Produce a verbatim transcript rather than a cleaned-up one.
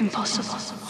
impossible.